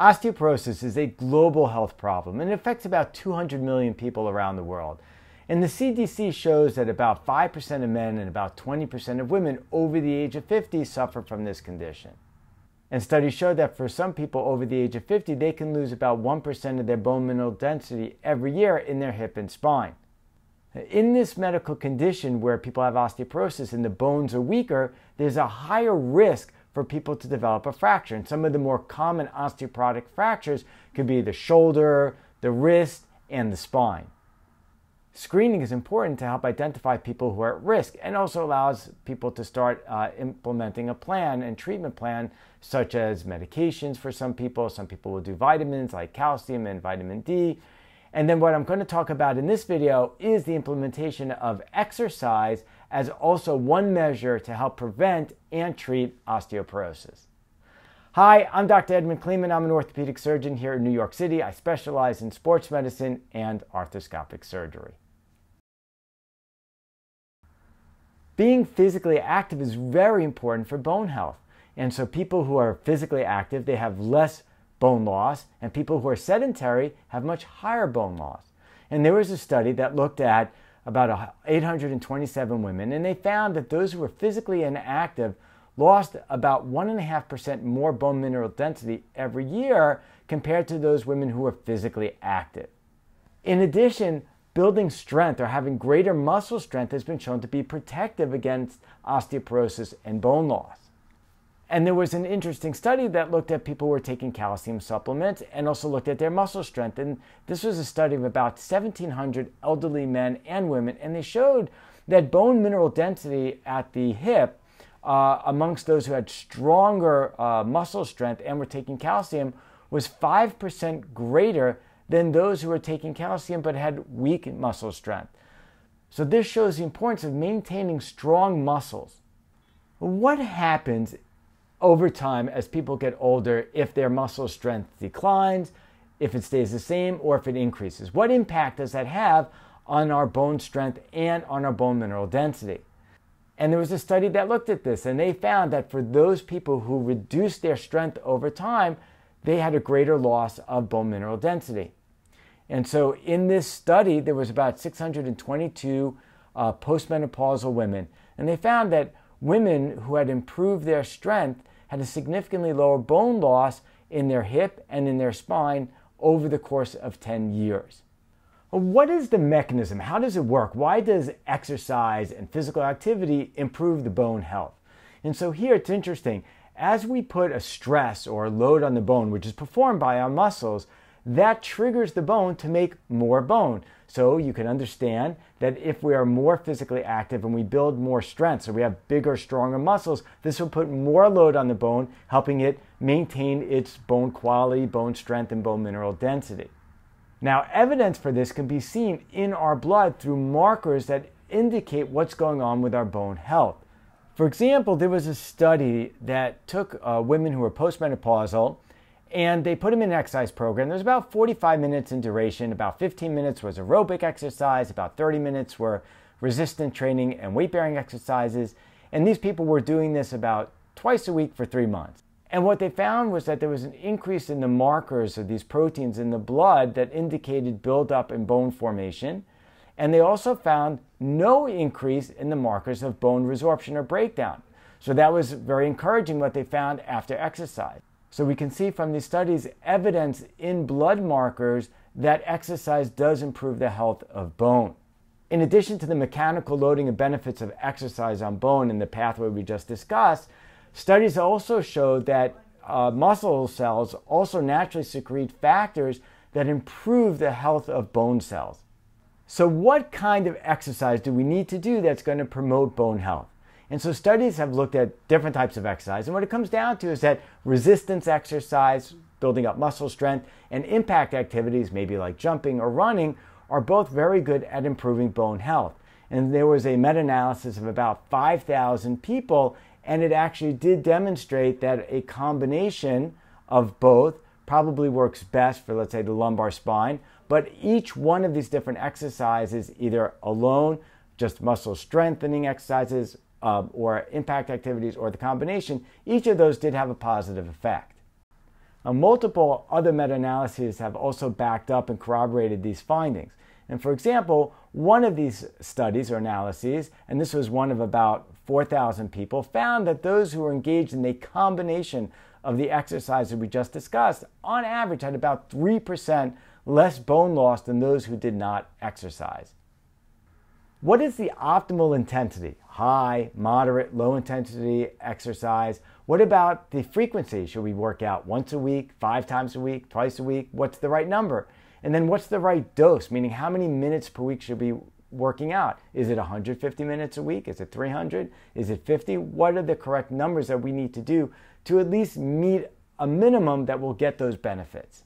Osteoporosis is a global health problem and it affects about 200 million people around the world. And the CDC shows that about 5% of men and about 20% of women over the age of 50 suffer from this condition. And studies show that for some people over the age of 50, they can lose about 1% of their bone mineral density every year in their hip and spine. In this medical condition where people have osteoporosis and the bones are weaker, there's a higher risk for people to develop a fracture. And some of the more common osteoporotic fractures could be the shoulder, the wrist, and the spine. Screening is important to help identify people who are at risk and also allows people to start implementing a plan and treatment plan, such as medications for some people. Some people will do vitamins like calcium and vitamin D. And then what I'm going to talk about in this video is the implementation of exercise as also one measure to help prevent and treat osteoporosis. Hi, I'm Dr. Edmond Cleeman. I'm an orthopedic surgeon here in New York City. I specialize in sports medicine and arthroscopic surgery. Being physically active is very important for bone health. And so people who are physically active, they have less bone loss, and people who are sedentary have much higher bone loss. And there was a study that looked at about 827 women, and they found that those who were physically inactive lost about 1.5% more bone mineral density every year compared to those women who were physically active. In addition, building strength or having greater muscle strength has been shown to be protective against osteoporosis and bone loss. And there was an interesting study that looked at people who were taking calcium supplements and also looked at their muscle strength. And this was a study of about 1,700 elderly men and women. And they showed that bone mineral density at the hip amongst those who had stronger muscle strength and were taking calcium was 5% greater than those who were taking calcium but had weak muscle strength. So this shows the importance of maintaining strong muscles. What happens over time as people get older if their muscle strength declines, if it stays the same, or if it increases? What impact does that have on our bone strength and on our bone mineral density? And there was a study that looked at this, and they found that for those people who reduced their strength over time, they had a greater loss of bone mineral density. And so in this study, there was about 622 postmenopausal women, and they found that women who had improved their strength had a significantly lower bone loss in their hip and in their spine over the course of 10 years. What is the mechanism? How does it work? Why does exercise and physical activity improve the bone health? And so here it's interesting. As we put a stress or a load on the bone, which is performed by our muscles, that triggers the bone to make more bone. So you can understand that if we are more physically active and we build more strength, so we have bigger, stronger muscles, this will put more load on the bone, helping it maintain its bone quality, bone strength, and bone mineral density. Now, evidence for this can be seen in our blood through markers that indicate what's going on with our bone health. For example, there was a study that took women who were postmenopausal, and they put them in an exercise program. There's about 45 minutes in duration. About 15 minutes was aerobic exercise. About 30 minutes were resistance training and weight-bearing exercises. And these people were doing this about twice a week for 3 months. And what they found was that there was an increase in the markers of these proteins in the blood that indicated buildup in bone formation. And they also found no increase in the markers of bone resorption or breakdown. So that was very encouraging what they found after exercise. So we can see from these studies evidence in blood markers that exercise does improve the health of bone. In addition to the mechanical loading and benefits of exercise on bone and the pathway we just discussed, studies also show that muscle cells also naturally secrete factors that improve the health of bone cells. So what kind of exercise do we need to do that's going to promote bone health? And so studies have looked at different types of exercise, and what it comes down to is that resistance exercise, building up muscle strength, and impact activities, maybe like jumping or running, are both very good at improving bone health. And there was a meta-analysis of about 5,000 people, and it actually did demonstrate that a combination of both probably works best for, let's say, the lumbar spine, but each one of these different exercises, either alone, just muscle strengthening exercises, or impact activities, or the combination, each of those did have a positive effect. Multiple other meta-analyses have also backed up and corroborated these findings. And for example, one of these studies or analyses, and this was one of about 4,000 people, found that those who were engaged in a combination of the exercises we just discussed, on average, had about 3% less bone loss than those who did not exercise. What is the optimal intensity? High, moderate, low intensity exercise? What about the frequency? Should we work out once a week, 5 times a week, twice a week? What's the right number? And then what's the right dose? Meaning how many minutes per week should be working out? Is it 150 minutes a week? Is it 300? Is it 50? What are the correct numbers that we need to do to at least meet a minimum that will get those benefits?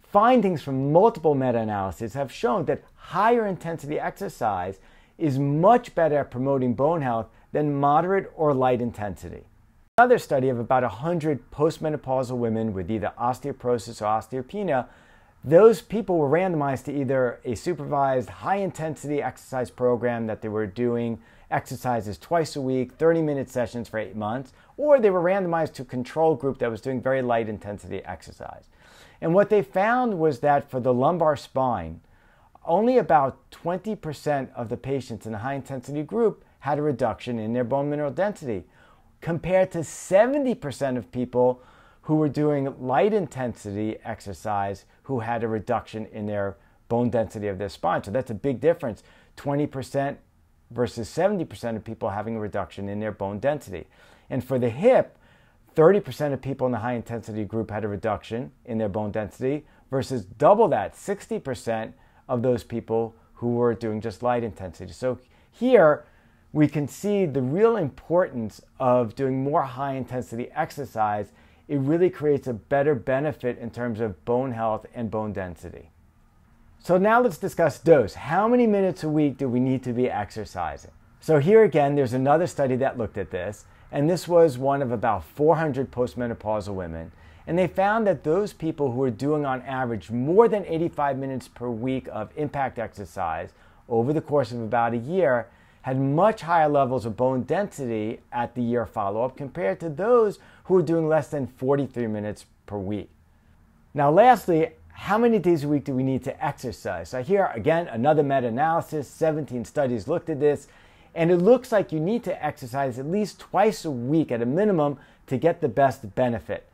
Findings from multiple meta-analyses have shown that higher intensity exercise is much better at promoting bone health than moderate or light intensity. Another study of about 100 postmenopausal women with either osteoporosis or osteopenia, those people were randomized to either a supervised high-intensity exercise program that they were doing exercises twice a week, 30-minute sessions for 8 months, or they were randomized to a control group that was doing very light-intensity exercise. And what they found was that for the lumbar spine, only about 20% of the patients in the high-intensity group had a reduction in their bone mineral density, compared to 70% of people who were doing light-intensity exercise who had a reduction in their bone density of their spine. So that's a big difference, 20% versus 70% of people having a reduction in their bone density. And for the hip, 30% of people in the high-intensity group had a reduction in their bone density versus double that, 60% of those people who were doing just light intensity. So here we can see the real importance of doing more high-intensity exercise. It really creates a better benefit in terms of bone health and bone density. So now let's discuss dose. How many minutes a week do we need to be exercising? So here again, there's another study that looked at this, and this was one of about 400 postmenopausal women. And they found that those people who were doing on average more than 85 minutes per week of impact exercise over the course of about a year had much higher levels of bone density at the year follow-up compared to those who were doing less than 43 minutes per week. Now lastly, how many days a week do we need to exercise? So here again, another meta-analysis, 17 studies looked at this, and it looks like you need to exercise at least twice a week at a minimum to get the best benefit.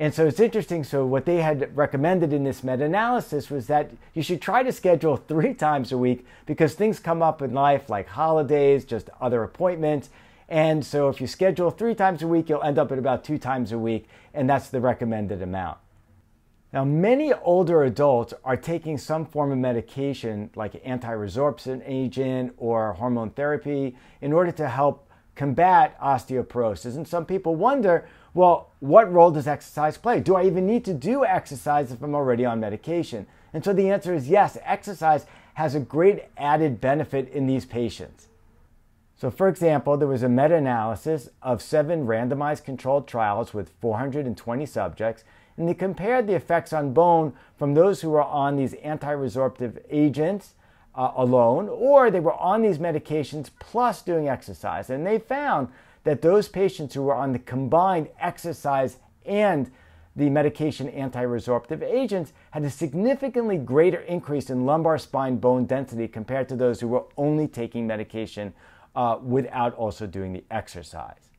And so it's interesting, so what they had recommended in this meta-analysis was that you should try to schedule 3 times a week because things come up in life like holidays, just other appointments. And so if you schedule 3 times a week, you'll end up at about 2 times a week, and that's the recommended amount. Now, many older adults are taking some form of medication like anti-resorption agent or hormone therapy in order to help combat osteoporosis. And some people wonder, well, what role does exercise play? Do I even need to do exercise if I'm already on medication? And so the answer is yes, exercise has a great added benefit in these patients. So for example, there was a meta-analysis of 7 randomized controlled trials with 420 subjects, and they compared the effects on bone from those who were on these anti-resorptive agents alone, or they were on these medications plus doing exercise. And they found that those patients who were on the combined exercise and the medication anti-resorptive agents had a significantly greater increase in lumbar spine bone density compared to those who were only taking medication without also doing the exercise.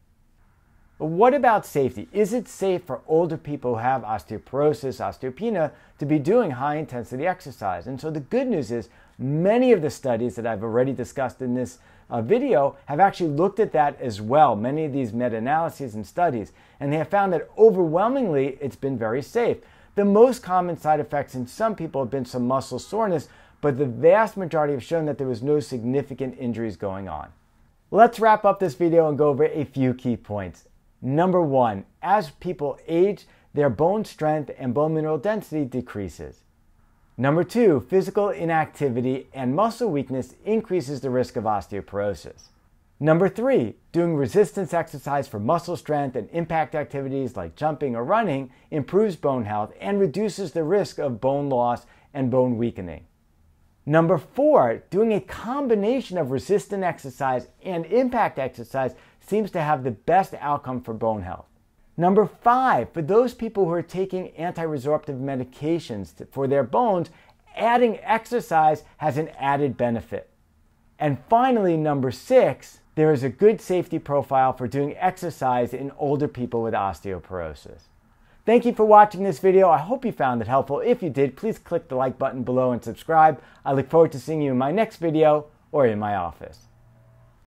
But what about safety? Is it safe for older people who have osteoporosis, osteopenia, to be doing high-intensity exercise? And so the good news is many of the studies that I've already discussed in this video have actually looked at that as well, many of these meta-analyses and studies, and they have found that overwhelmingly it's been very safe. The most common side effects in some people have been some muscle soreness, but the vast majority have shown that there was no significant injuries going on. Let's wrap up this video and go over a few key points. Number 1, as people age, their bone strength and bone mineral density decreases. Number 2, physical inactivity and muscle weakness increases the risk of osteoporosis. Number 3, doing resistance exercise for muscle strength and impact activities like jumping or running improves bone health and reduces the risk of bone loss and bone weakening. Number 4, doing a combination of resistance exercise and impact exercise seems to have the best outcome for bone health. Number 5, for those people who are taking anti-resorptive medications for their bones, adding exercise has an added benefit. And finally, number 6, there is a good safety profile for doing exercise in older people with osteoporosis. Thank you for watching this video. I hope you found it helpful. If you did, please click the like button below and subscribe. I look forward to seeing you in my next video or in my office.